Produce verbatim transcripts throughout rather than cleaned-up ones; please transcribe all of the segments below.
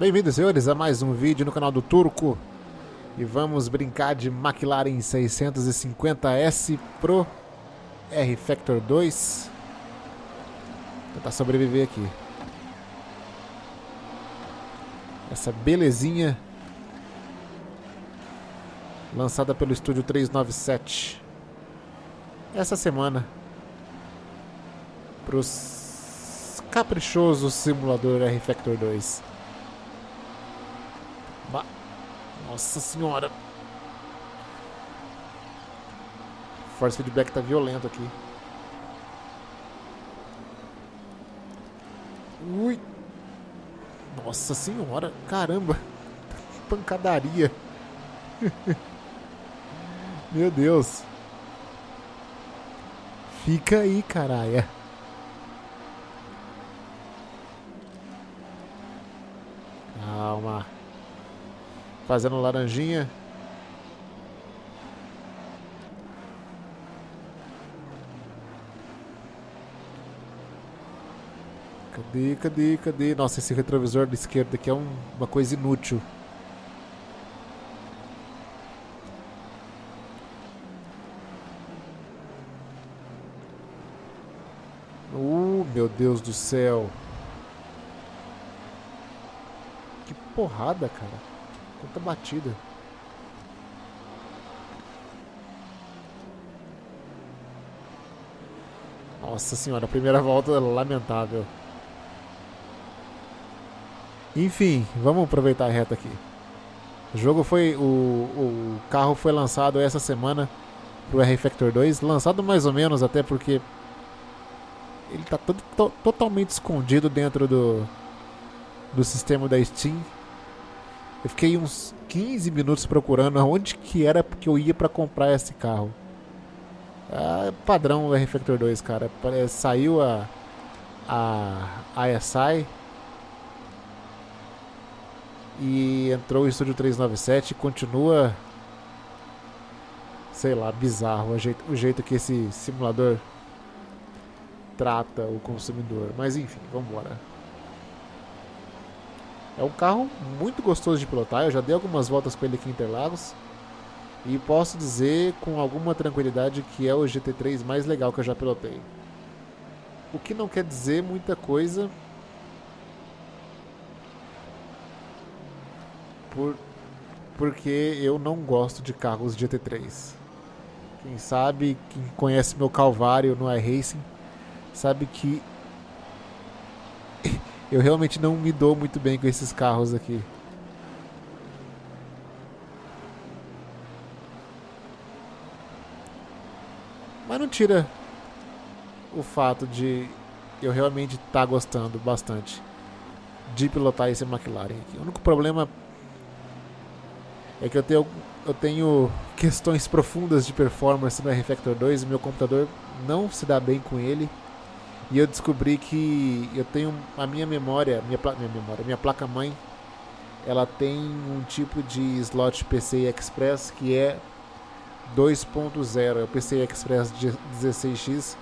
Bem-vindos, senhores, a mais um vídeo no canal do Turco. E vamos brincar de McLaren seiscentos e cinquenta S pro rFactor dois. Vou tentar sobreviver aqui. Essa belezinha lançada pelo Studio trezentos e noventa e sete essa semana para os caprichosos simulador rFactor dois. Bah. Nossa senhora, force feedback tá violento aqui. Ui. Nossa senhora, caramba, pancadaria. Meu Deus. Fica aí, caralho. Calma. Fazendo laranjinha. Cadê, cadê, cadê? Nossa, esse retrovisor da esquerda aqui é um, uma coisa inútil. Uh, meu Deus do céu. Que porrada, cara. Quanta batida. Nossa senhora, a primeira volta é lamentável. Enfim, vamos aproveitar a reta aqui. O jogo foi... O, o carro foi lançado essa semana pro rFactor dois. Lançado mais ou menos, até porque ele tá todo, to, totalmente escondido dentro do, do sistema da Steam. Eu fiquei uns quinze minutos procurando aonde que era que eu ia pra comprar esse carro. É padrão do rFactor dois, cara. Saiu a, a I S I e entrou o Studio trezentos e noventa e sete. Continua, sei lá, bizarro o jeito, o jeito que esse simulador trata o consumidor. Mas enfim, vambora. É um carro muito gostoso de pilotar, eu já dei algumas voltas com ele aqui em Interlagos. E posso dizer com alguma tranquilidade que é o G T três mais legal que eu já pilotei. O que não quer dizer muita coisa, por... porque eu não gosto de carros G T três. Quem sabe, quem conhece meu calvário no iRacing, sabe que... eu realmente não me dou muito bem com esses carros aqui. Mas não tira o fato de eu realmente estar gostando bastante de pilotar esse McLaren aqui. O único problema é que eu tenho, eu tenho questões profundas de performance no rFactor dois. Meu computador não se dá bem com ele. E eu descobri que eu tenho a minha memória, minha, pla minha memória, minha placa-mãe, ela tem um tipo de slot P C I Express que é dois ponto zero, é o P C I Express dezesseis X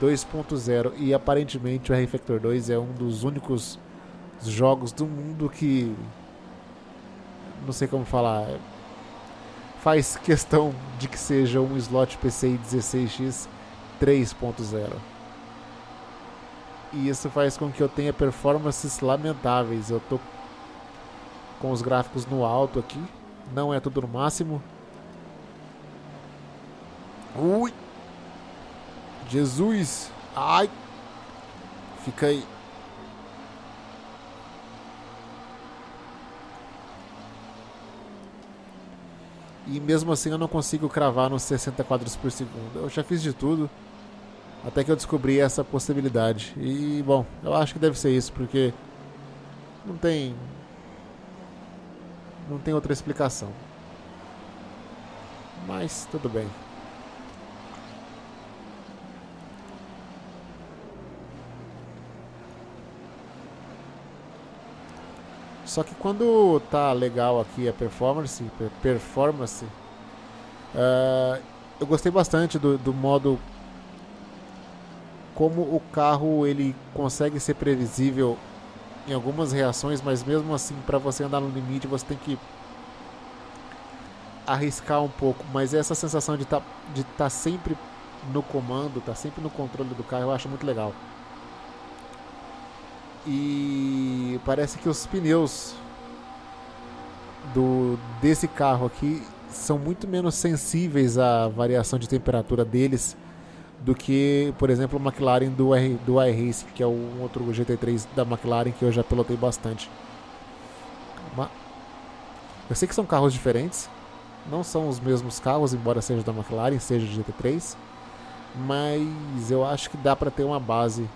dois ponto zero, e aparentemente o rFactor dois é um dos únicos jogos do mundo que, não sei como falar, faz questão de que seja um slot P C I dezesseis X três ponto zero. E isso faz com que eu tenha performances lamentáveis. Eu tô com os gráficos no alto aqui. Não é tudo no máximo. Ui! Jesus! Ai! Fica aí. E mesmo assim eu não consigo cravar nos sessenta quadros por segundo. Eu já fiz de tudo. Até que eu descobri essa possibilidade. E, bom, eu acho que deve ser isso, porque não tem não tem outra explicação. Mas tudo bem. Só que quando tá legal aqui a performance, performance, uh, eu gostei bastante do, do modo como o carro ele consegue ser previsível em algumas reações, mas mesmo assim, para você andar no limite, você tem que arriscar um pouco. Mas essa sensação de tá, de tá sempre no comando, tá sempre no controle do carro, eu acho muito legal. E parece que os pneus do, desse carro aqui são muito menos sensíveis à variação de temperatura deles do que, por exemplo, o McLaren do, R, do iRacing, que é um outro G T três da McLaren que eu já pilotei bastante. Eu sei que são carros diferentes, não são os mesmos carros, embora seja da McLaren, seja do G T três, mas eu acho que dá para ter uma base.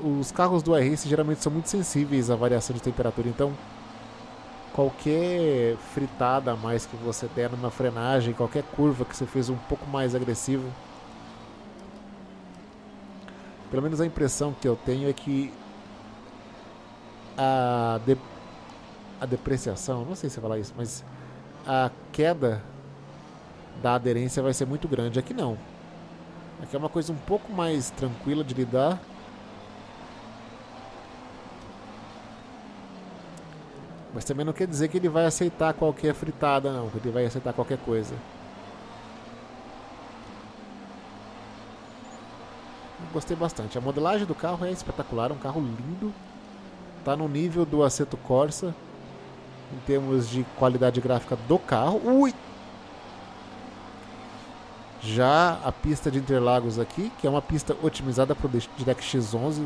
Uh, os carros do iRacing geralmente são muito sensíveis à variação de temperatura, então qualquer fritada a mais que você der numa frenagem, qualquer curva que você fez um pouco mais agressivo, pelo menos a impressão que eu tenho é que a, de, a depreciação, não sei se falar isso, mas a queda da aderência vai ser muito grande. Aqui não, aqui é uma coisa um pouco mais tranquila de lidar. Mas também não quer dizer que ele vai aceitar qualquer fritada, não. Ele vai aceitar qualquer coisa. Gostei bastante. A modelagem do carro é espetacular. É um carro lindo. Tá no nível do Assetto Corsa em termos de qualidade gráfica do carro. Ui! Já a pista de Interlagos aqui, que é uma pista otimizada para o DirectX onze.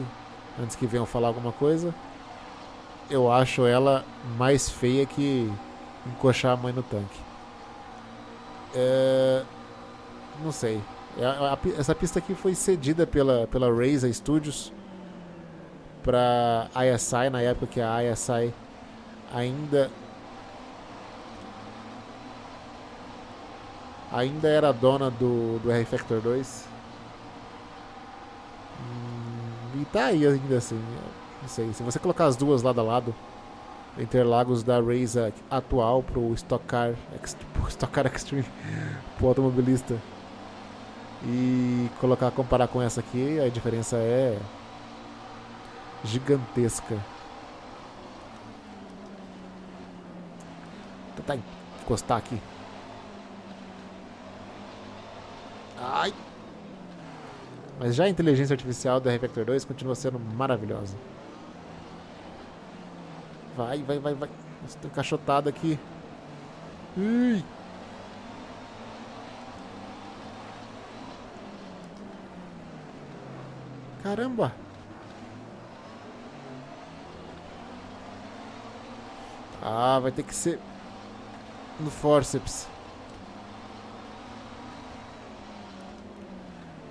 Antes que venham falar alguma coisa. Eu acho ela mais feia que encoxar a mãe no tanque. É... Não sei. Essa pista aqui foi cedida pela, pela Reiza Studios para a I S I, na época que a I S I ainda ainda era dona do, do rFactor dois. E tá aí ainda assim. Não sei, se você colocar as duas lado a lado, Interlagos da Reiza atual pro Stock Car, pro Stock Car Extreme, pro Automobilista, e colocar, comparar com essa aqui, a diferença é gigantesca. Vou tentar encostar aqui. Ai! Mas já a inteligência artificial da rFactor dois continua sendo maravilhosa. Vai, vai, vai, vai. Estou encaixotado aqui. Ui. Caramba! Ah, vai ter que ser no forceps.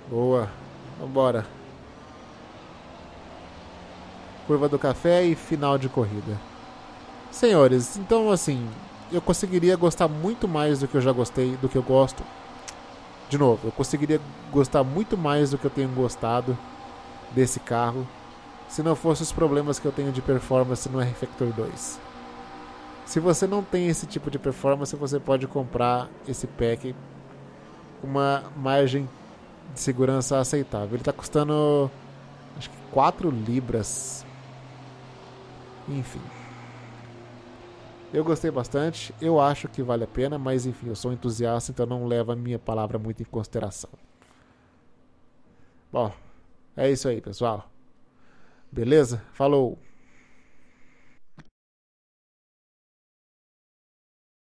Boa. Vambora. Curva do café e final de corrida. Senhores, então assim, eu conseguiria gostar muito mais do que eu já gostei, do que eu gosto. De novo, eu conseguiria gostar muito mais do que eu tenho gostado desse carro, se não fosse os problemas que eu tenho de performance no rFactor dois. Se você não tem esse tipo de performance, você pode comprar esse pack com uma margem de segurança aceitável. Ele tá custando, acho que quatro libras. Enfim. Eu gostei bastante, eu acho que vale a pena, mas enfim, eu sou entusiasta, então não levo a minha palavra muito em consideração. Bom, é isso aí, pessoal. Beleza? Falou!